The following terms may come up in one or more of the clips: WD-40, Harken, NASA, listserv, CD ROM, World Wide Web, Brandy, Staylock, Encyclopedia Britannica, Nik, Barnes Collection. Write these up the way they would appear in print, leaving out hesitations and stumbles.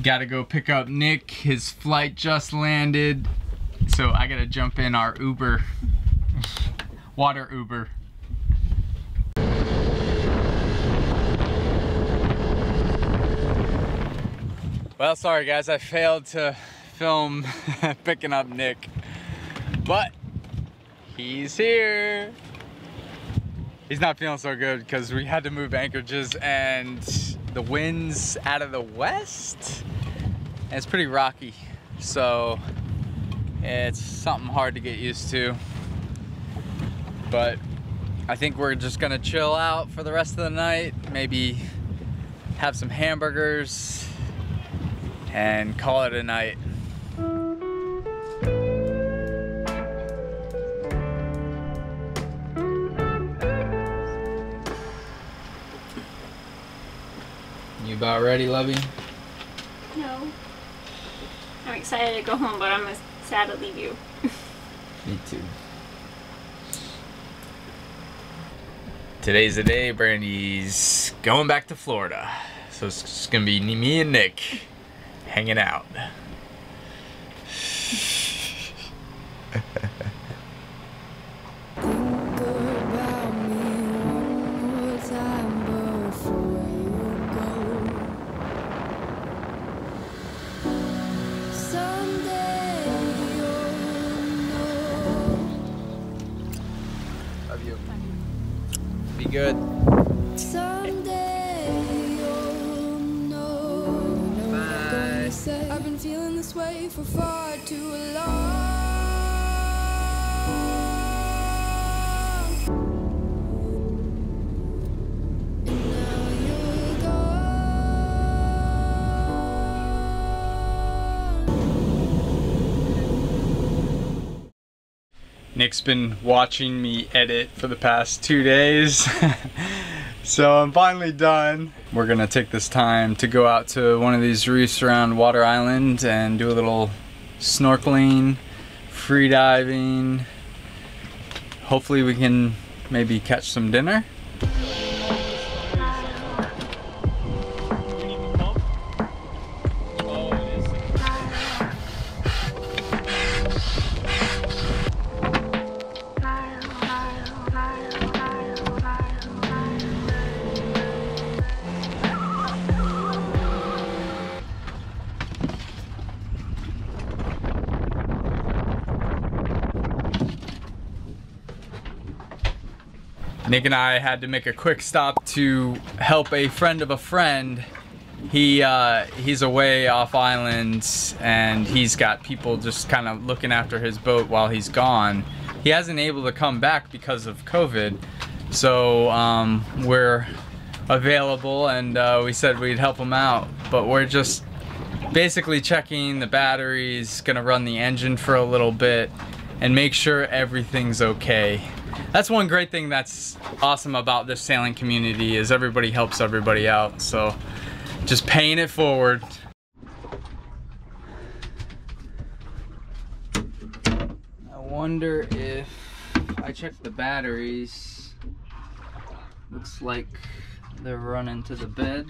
Gotta go pick up Nik. His flight just landed, so I gotta jump in our Uber. Water Uber. Well, sorry guys, I failed to film picking up Nik, but he's here. He's not feeling so good because we had to move anchorages and the wind's out of the west and it's pretty rocky, so it's something hard to get used to. But I think we're just gonna chill out for the rest of the night, maybe have some hamburgers and call it a night. You about ready, lovey? No. I'm excited to go home, but I'm sad to leave you. Me too. Today's the day Brandy's going back to Florida. So it's just gonna be me and Nik hanging out. Love you. Be good. Someday you'll know. Bye. I've been feeling this way for far too long. And now you're gone. Nik's been watching me edit for the past 2 days. So I'm finally done. We're gonna take this time to go out to one of these reefs around Water Island and do a little snorkeling, free diving. Hopefully we can maybe catch some dinner. Nik and I had to make a quick stop to help a friend of a friend. He's away off island and he's got people just kind of looking after his boat while he's gone. He hasn't been able to come back because of COVID, so we're available and we said we'd help him out. But we're just basically checking the batteries, gonna run the engine for a little bit and make sure everything's okay. That's one great thing that's awesome about this sailing community is everybody helps everybody out, so just paying it forward. I wonder if I checked the batteries. Looks like they're running to the bed.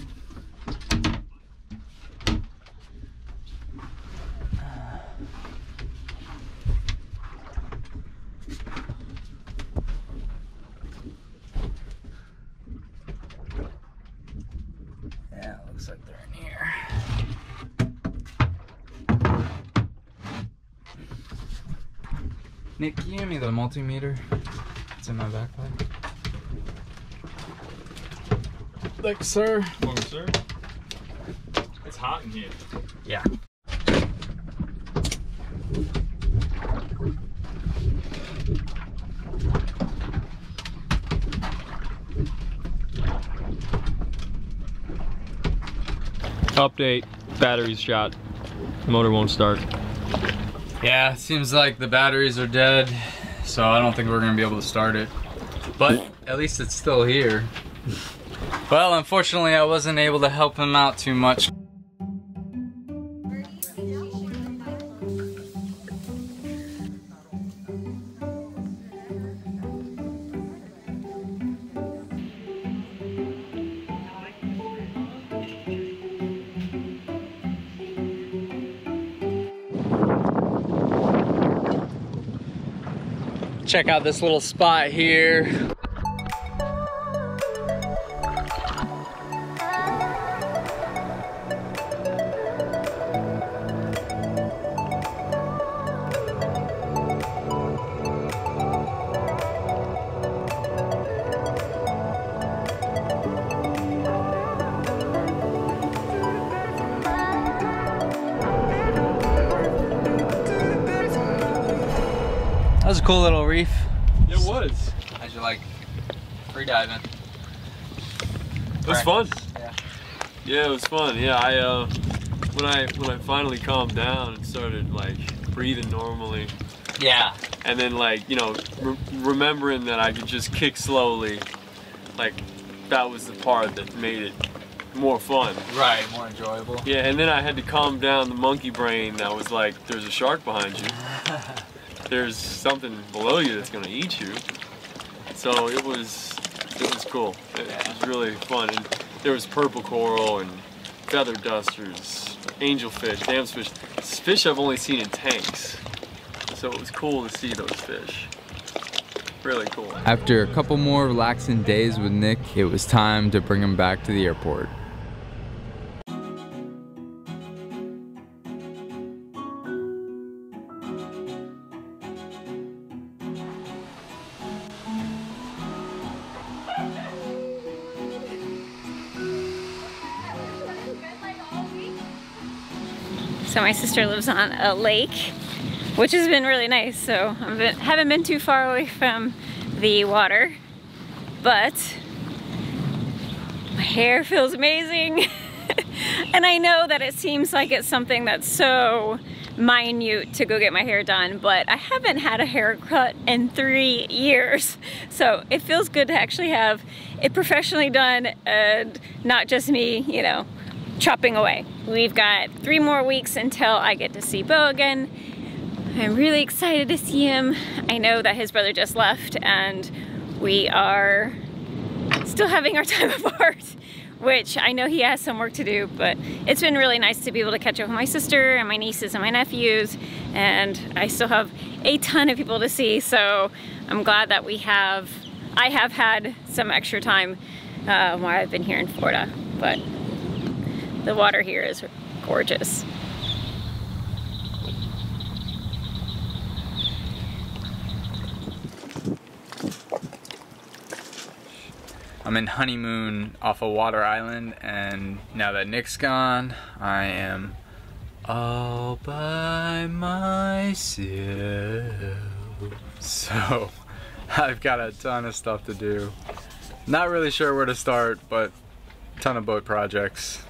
Nik, can you give me the multimeter? It's in my backpack. Thanks, sir. Welcome, sir. It's hot in here. Yeah. Update. Battery's shot. Motor won't start. Yeah, it seems like the batteries are dead, so I don't think we're gonna be able to start it. But at least it's still here. Well, unfortunately, I wasn't able to help him out too much. check out this little spot here. That was a cool little reef. It was. How'd you like free diving? It was fun. Yeah. Yeah, it was fun. Yeah, when I finally calmed down and started like breathing normally. Yeah. And then like, you know, remembering that I could just kick slowly, like that was the part that made it more fun. Right, more enjoyable. Yeah, and then I had to calm down the monkey brain that was like, there's a shark behind you. There's something below you that's gonna eat you. So it was cool. It was really fun. And there was purple coral and feather dusters, angelfish, damsfish. It's fish I've only seen in tanks. So it was cool to see those fish. Really cool. After a couple more relaxing days with Nik, it was time to bring him back to the airport. So my sister lives on a lake, which has been really nice. So I haven't been too far away from the water, but my hair feels amazing. And I know that it seems like it's something that's so minute to go get my hair done, but I haven't had a haircut in 3 years. So it feels good to actually have it professionally done and not just me, you know, chopping away. We've got 3 more weeks until I get to see Beau again. I'm really excited to see him. I know that his brother just left and we are still having our time apart, which I know he has some work to do, but it's been really nice to be able to catch up with my sister and my nieces and my nephews, and I still have a ton of people to see, so I'm glad that I have had some extra time while I've been here in Florida. But the water here is gorgeous. I'm in honeymoon off of Water Island, and now that Nik's gone, I am all by myself. So I've got a ton of stuff to do. Not really sure where to start, but a ton of boat projects.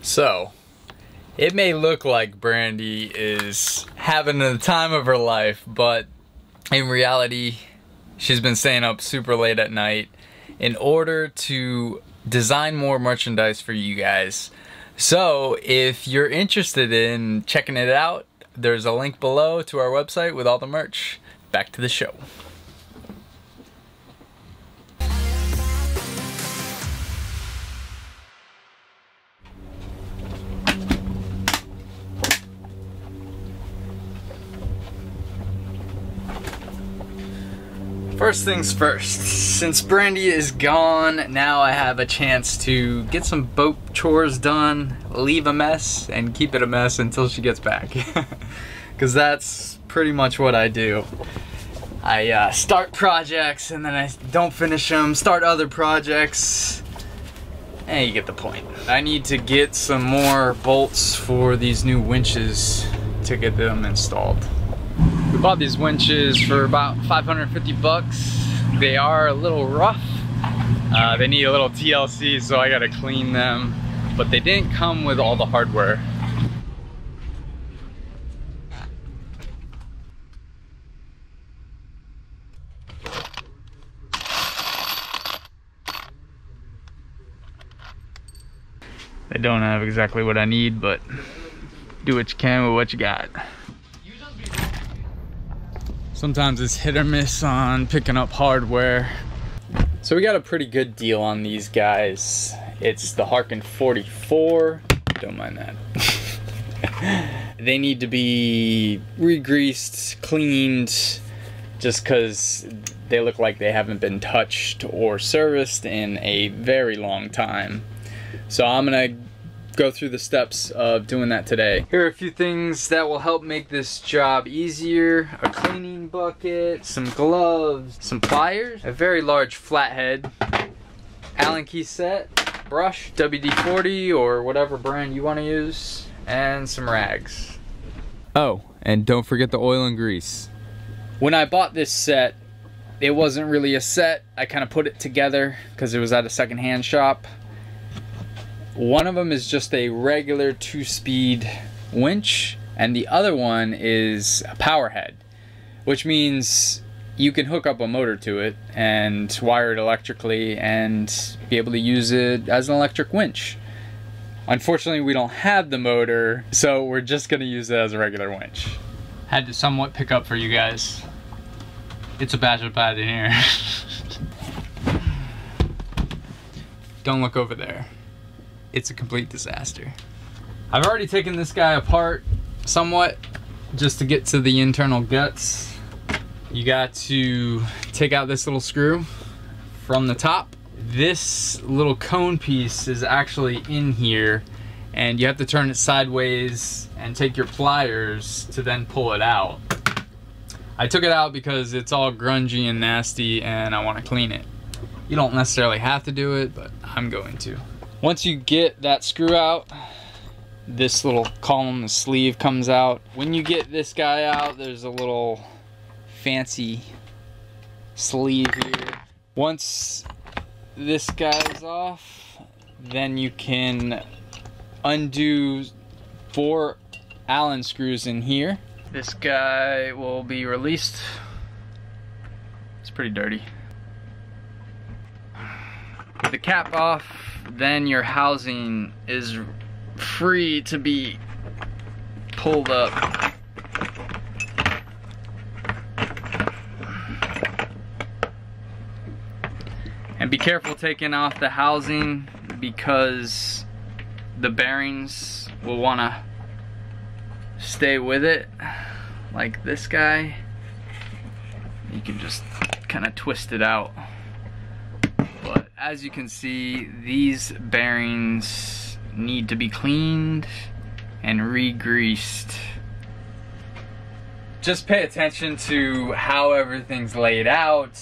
So, it may look like Brandy is having the time of her life, but in reality, she's been staying up super late at night in order to design more merchandise for you guys. So, if you're interested in checking it out, there's a link below to our website with all the merch. Back to the show. First things first, since Brandy is gone, now I have a chance to get some boat chores done, leave a mess, and keep it a mess until she gets back. Because that's pretty much what I do. I start projects and then I don't finish them, start other projects, and you get the point. I need to get some more bolts for these new winches to get them installed. Bought these winches for about 550 bucks. They are a little rough. They need a little TLC, so I gotta clean them. But they didn't come with all the hardware. They don't have exactly what I need, but do what you can with what you got. Sometimes it's hit or miss on picking up hardware. So we got a pretty good deal on these guys. It's the Harken 44. Don't mind that. They need to be re-greased, cleaned, just because they look like they haven't been touched or serviced in a very long time. So I'm gonna go through the steps of doing that today. Here are a few things that will help make this job easier. A cleaning bucket, some gloves, some pliers, a very large flathead, Allen key set, brush, WD-40 or whatever brand you wanna use, and some rags. Oh, and don't forget the oil and grease. When I bought this set, it wasn't really a set. I kinda put it together because it was at a secondhand shop. One of them is just a regular 2-speed winch, and the other one is a power head, which means you can hook up a motor to it and wire it electrically and be able to use it as an electric winch. Unfortunately, we don't have the motor, so we're just gonna use it as a regular winch. Had to somewhat pick up for you guys. It's a bachelor pad in here. Don't look over there. It's a complete disaster. I've already taken this guy apart somewhat just to get to the internal guts. You got to take out this little screw from the top. This little cone piece is actually in here, and you have to turn it sideways and take your pliers to then pull it out. I took it out because it's all grungy and nasty and I want to clean it. You don't necessarily have to do it, but I'm going to. Once you get that screw out, this little column, the sleeve, comes out. When you get this guy out, there's a little fancy sleeve here. Once this guy's off, then you can undo 4 Allen screws in here. This guy will be released. It's pretty dirty. With the cap off, then your housing is free to be pulled up. And be careful taking off the housing because the bearings will want to stay with it, like this guy. You can just kind of twist it out. As you can see, these bearings need to be cleaned and re-greased. Just pay attention to how everything's laid out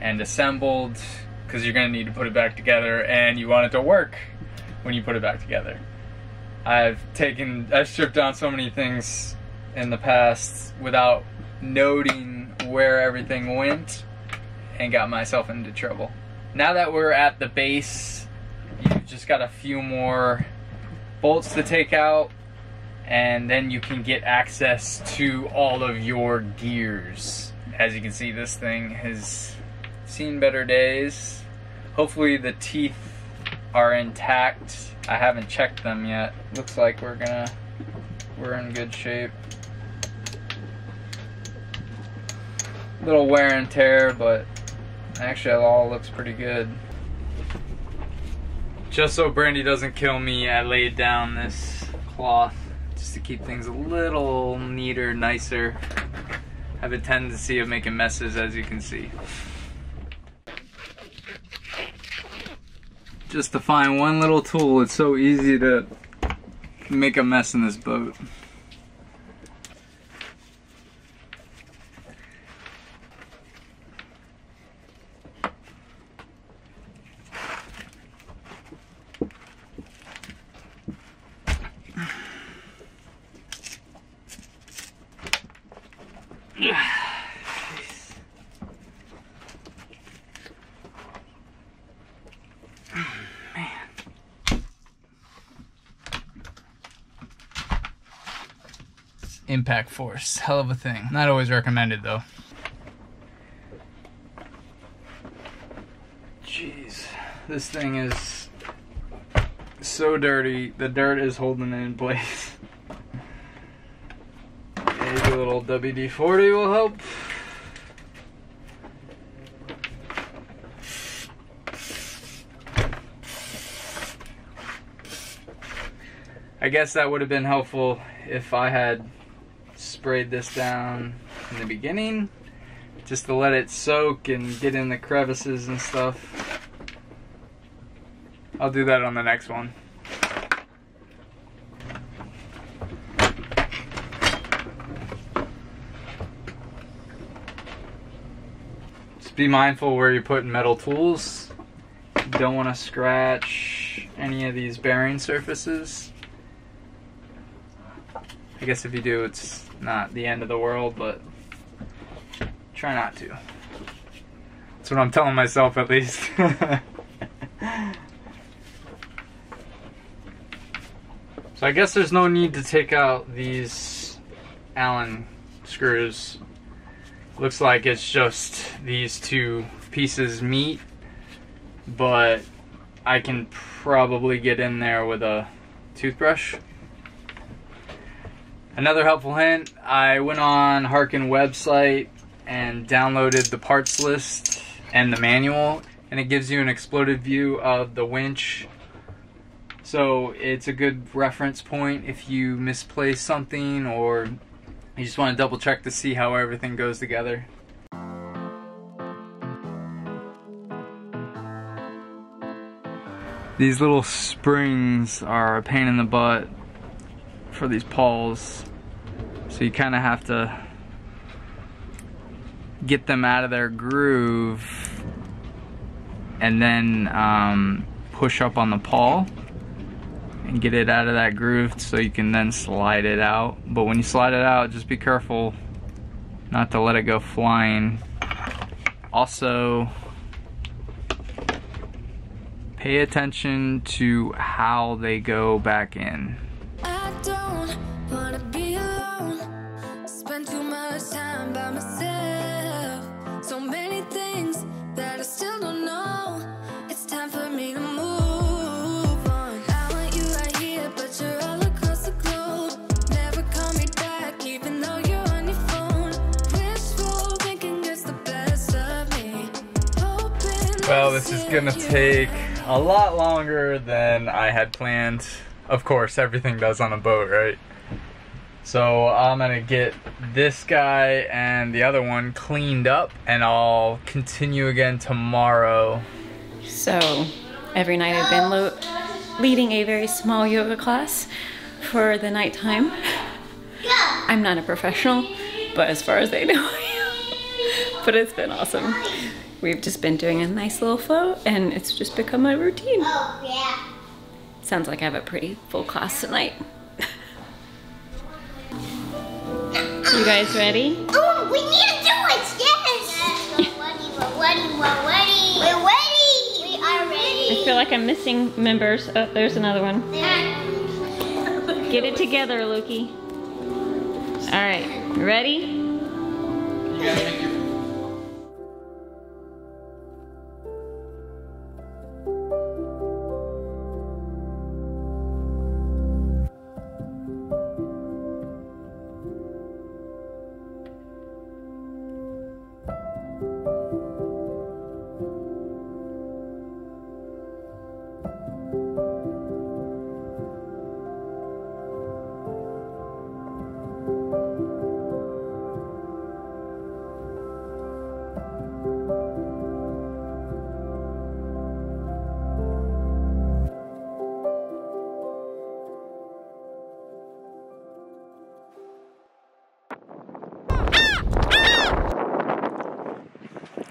and assembled, because you're going to need to put it back together and you want it to work when you put it back together. I've stripped down so many things in the past without noting where everything went and got myself into trouble. Now that we're at the base, you've just got a few more bolts to take out, and then you can get access to all of your gears. As you can see, this thing has seen better days. Hopefully the teeth are intact. I haven't checked them yet. Looks like we're in good shape. Little wear and tear, but actually, it all looks pretty good. Just so Brandy doesn't kill me, I laid down this cloth just to keep things a little neater, nicer. I have a tendency of making messes, as you can see. Just to find one little tool, it's so easy to make a mess in this boat. impact force. Hell of a thing. Not always recommended though. Jeez, this thing is so dirty. The dirt is holding it in place. Maybe a little WD-40 will help. I guess that would have been helpful if I had sprayed this down in the beginning, just to let it soak and get in the crevices and stuff. I'll do that on the next one. Just be mindful where you're putting metal tools. You don't want to scratch any of these bearing surfaces. I guess if you do, it's not the end of the world, but try not to. That's what I'm telling myself, at least. So I guess there's no need to take out these Allen screws. Looks like it's just these two pieces meet, but I can probably get in there with a toothbrush. Another helpful hint, I went on Harken website and downloaded the parts list and the manual, and it gives you an exploded view of the winch. So it's a good reference point if you misplace something or you just want to double check to see how everything goes together. These little springs are a pain in the butt for these pawls. So you kind of have to get them out of their groove and then push up on the pawl and get it out of that groove so you can then slide it out. But when you slide it out, just be careful not to let it go flying. Also, pay attention to how they go back in. Well, this is gonna take a lot longer than I had planned. Of course, everything does on a boat, right? So I'm gonna get this guy and the other one cleaned up, and I'll continue again tomorrow. So every night I've been leading a very small yoga class for the nighttime. I'm not a professional, but as far as I know I am. But it's been awesome. We've just been doing a nice little flow, and it's just become my routine. Oh, yeah. Sounds like I have a pretty full class tonight. You guys ready? Oh, we need to do it, yes! Yes, we're ready! We are ready! I feel like I'm missing members. Oh, there's another one. Get it together, Lukey. Alright, ready? You gotta make your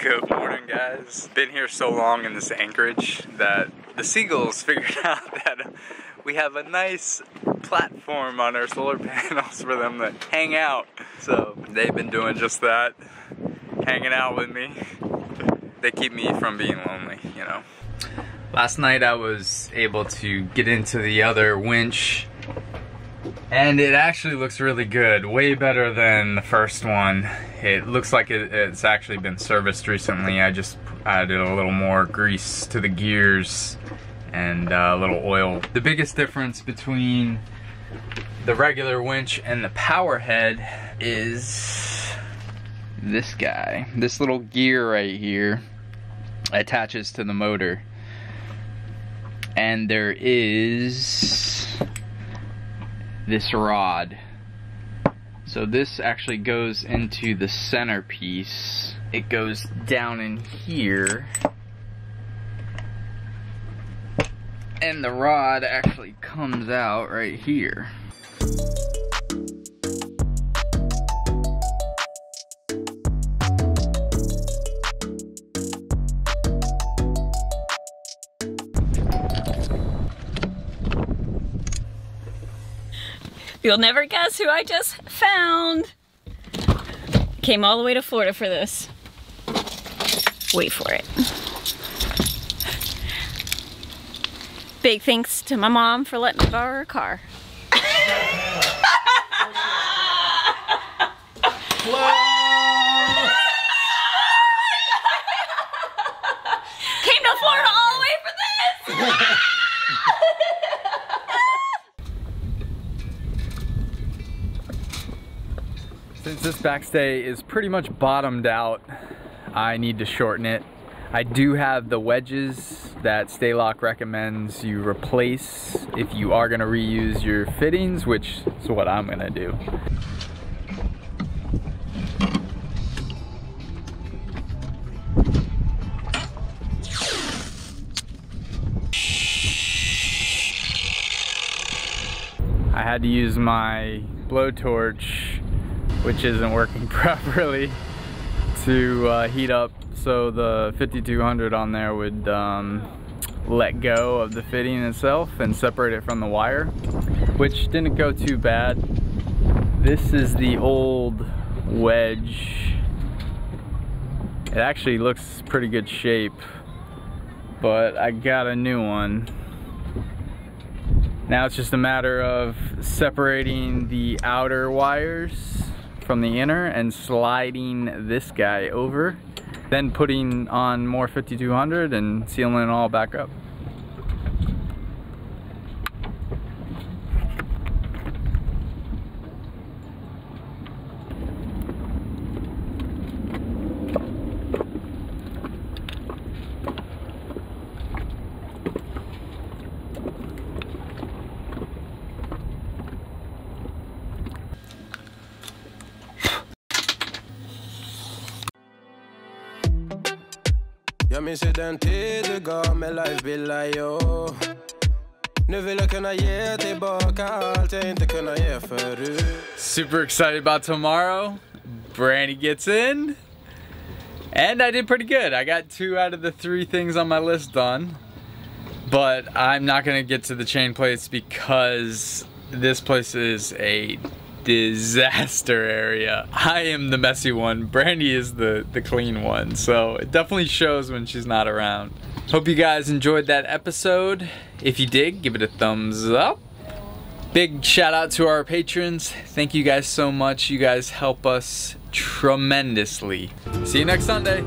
Good morning, guys. Been here so long in this anchorage that the seagulls figured out that we have a nice platform on our solar panels for them to hang out. So they've been doing just that, hanging out with me. They keep me from being lonely, you know. Last night I was able to get into the other winch And it actually looks really good, way better than the first one. It looks like it's actually been serviced recently. I just added a little more grease to the gears and a little oil. The biggest difference between the regular winch and the power head is this guy. This little gear right here attaches to the motor. And there is this rod. So this actually goes into the centerpiece. It goes down in here. And the rod actually comes out right here. You'll never guess who I just found. Came all the way to Florida for this. Wait for it. Big thanks to my mom for letting me borrow her car. Came to Florida all the way for this! Since this backstay is pretty much bottomed out, I need to shorten it. I do have the wedges that Staylock recommends you replace if you are going to reuse your fittings, which is what I'm going to do. I had to use my blowtorch, which isn't working properly, to heat up so the 5200 on there would let go of the fitting itself and separate it from the wire, which didn't go too bad. This is the old wedge. It actually looks pretty good shape, but I got a new one. Now it's just a matter of separating the outer wires from the inner and sliding this guy over, then putting on more 5200 and sealing it all back up. Me sit down till the go, my life be like yo. Super excited about tomorrow. Brandy gets in, and I did pretty good. I got 2 out of the 3 things on my list done, but I'm not gonna get to the chain plates because this place is a disaster area. I am the messy one. Brandy is the clean one. So it definitely shows when she's not around. Hope you guys enjoyed that episode. If you did, give it a thumbs up. Big shout out to our patrons. Thank you guys so much. You guys help us tremendously. See you next Sunday.